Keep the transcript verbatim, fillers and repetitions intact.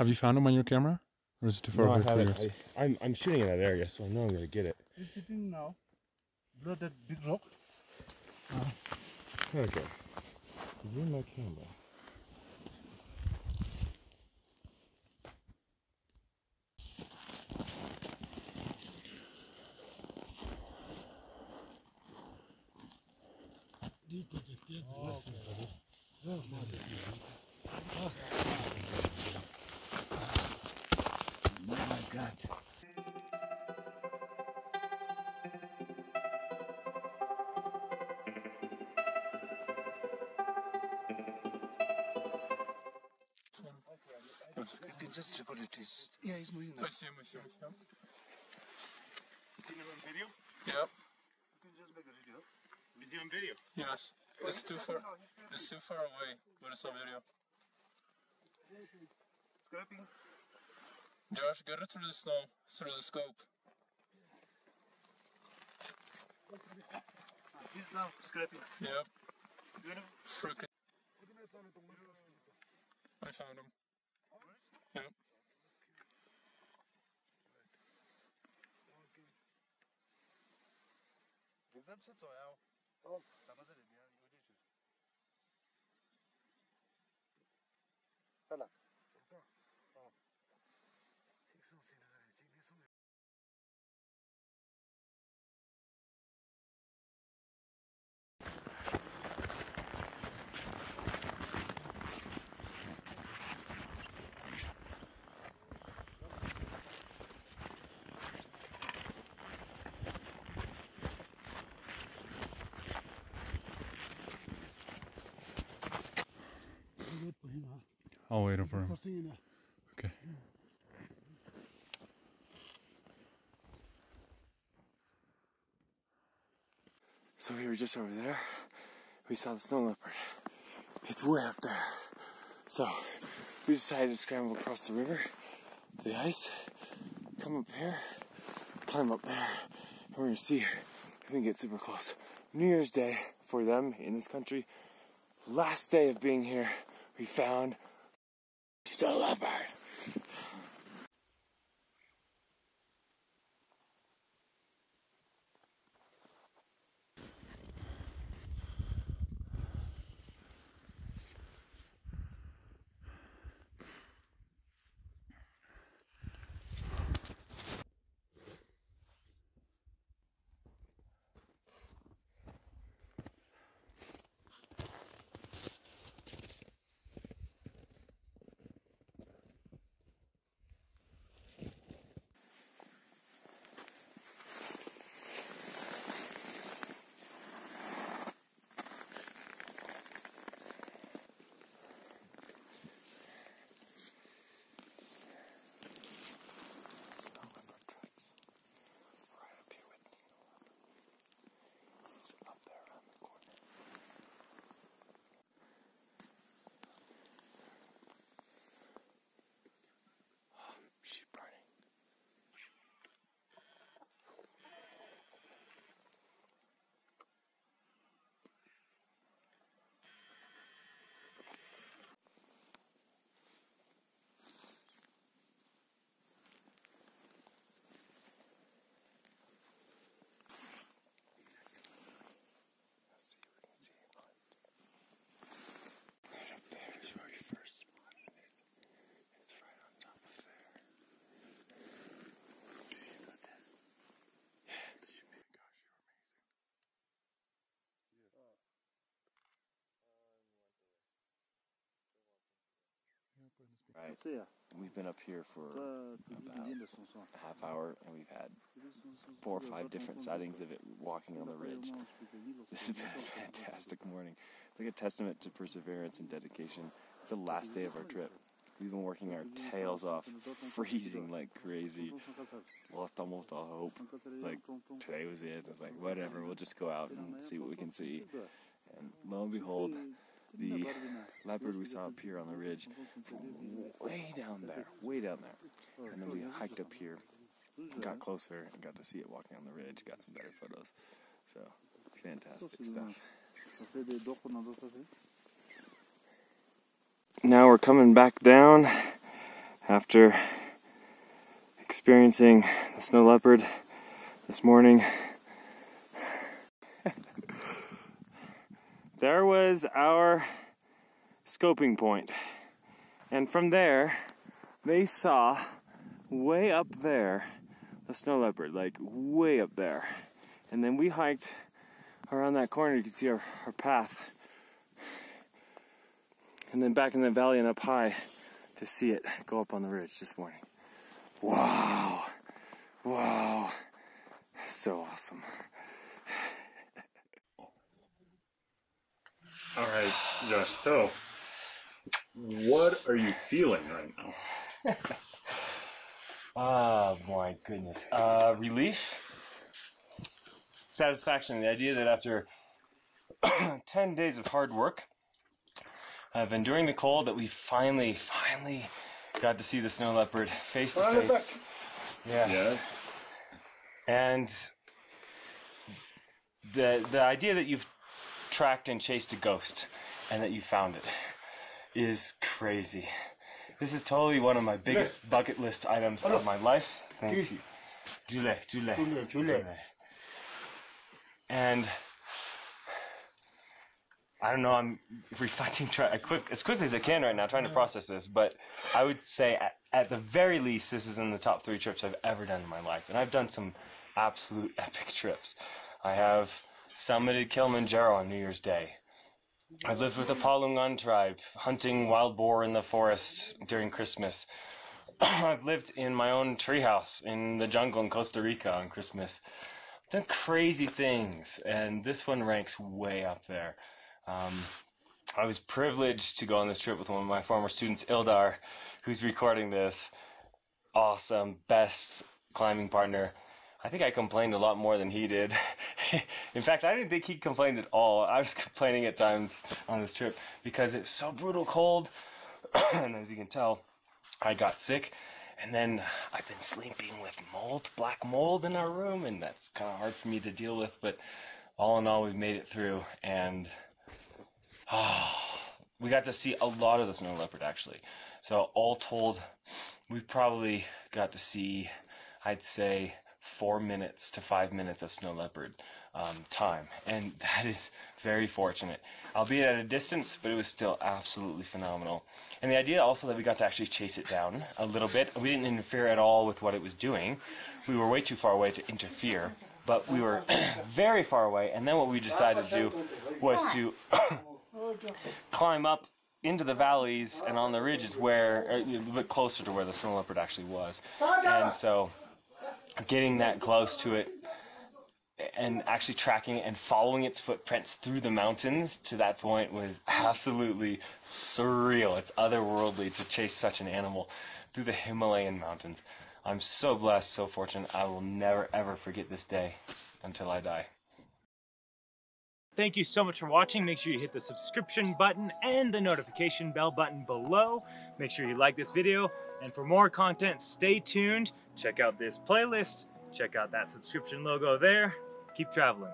Have you found them on your camera? Or is it too far no, away for yours? I, I'm, I'm shooting in that area, so I know I'm going to get it. It's sitting now. Blow that big rock. Uh, okay. Zoom my camera. Oh, my God. You can just record it. It's, yeah, it's moving now. Спасибо, спасибо. Filming video? Yeah. You can just make a video. Is it on video? Yes. It's too far. It's too far away, but it's on video. Scraping. Josh, get it through the snow, through the scope. This now scraping. Yep. Freaking. I found him. Yep. Give them to Toyo. Oh, that was it. Hello. Oh. I'll wait for him. Okay. So we were just over there. We saw the snow leopard. It's way up there. So we decided to scramble across the river, the ice, come up here, climb up there, and we're gonna see if we can get super close. New Year's Day for them in this country. Last day of being here, we found snow leopard. Right. We've been up here for about a half hour, and we've had four or five different sightings of it walking on the ridge. This has been a fantastic morning. It's like a testament to perseverance and dedication. It's the last day of our trip. We've been working our tails off, freezing like crazy. Lost almost all hope. It's like, today was it. It's like, whatever, we'll just go out and see what we can see. And lo and behold, the leopard we saw up here on the ridge, from way down there, way down there. And then we hiked up here, got closer, and got to see it walking on the ridge, got some better photos. So, fantastic stuff. Now we're coming back down, after experiencing the snow leopard this morning. There was our scoping point. And from there, they saw way up there the snow leopard, like way up there. And then we hiked around that corner. You could see our, our path. And then back in the valley and up high to see it go up on the ridge this morning. Wow. Wow. So awesome. All right, Josh, so what are you feeling right now? Oh, my goodness. Uh, relief, satisfaction, the idea that after ten days of hard work, of enduring the cold, that we finally, finally got to see the snow leopard face to face. Yeah. Yes. And the the idea that you've tracked and chased a ghost and that you found it is crazy. This is totally one of my biggest bucket list items of my life. Thank you. Julie, Julie, Julie, Julie. And I don't know, I'm reflecting try, quick, as quickly as I can right now, trying to process this, but I would say at, at the very least this is in the top three trips I've ever done in my life. And I've done some absolute epic trips. I have summited Kilimanjaro on New Year's Day. I've lived with the Palungan tribe, hunting wild boar in the forest during Christmas. I've lived in my own treehouse in the jungle in Costa Rica on Christmas. I've done crazy things, and this one ranks way up there. Um, I was privileged to go on this trip with one of my former students, Ildar, who's recording this. Awesome, best climbing partner. I think I complained a lot more than he did. In fact, I didn't think he complained at all. I was complaining at times on this trip because it's so brutal cold. And as you can tell, I got sick. And then I've been sleeping with mold, black mold in our room. And that's kind of hard for me to deal with. But all in all, we've made it through. And oh, we got to see a lot of the snow leopard, actually. So all told, we probably got to see, I'd say, four minutes to five minutes of snow leopard um, time, and that is very fortunate, albeit at a distance, but it was still absolutely phenomenal. And the idea also that we got to actually chase it down a little bit. We didn't interfere at all with what it was doing. We were way too far away to interfere, but we were very far away. And then what we decided to do was to climb up into the valleys and on the ridges where, a little bit closer to where the snow leopard actually was. And so getting that close to it and actually tracking it and following its footprints through the mountains to that point was absolutely surreal. It's otherworldly to chase such an animal through the Himalayan mountains. I'm so blessed, so fortunate. I will never, ever forget this day until I die. Thank you so much for watching. Make sure you hit the subscription button and the notification bell button below. Make sure you like this video. And for more content, stay tuned. Check out this playlist. Check out that subscription logo there. Keep traveling.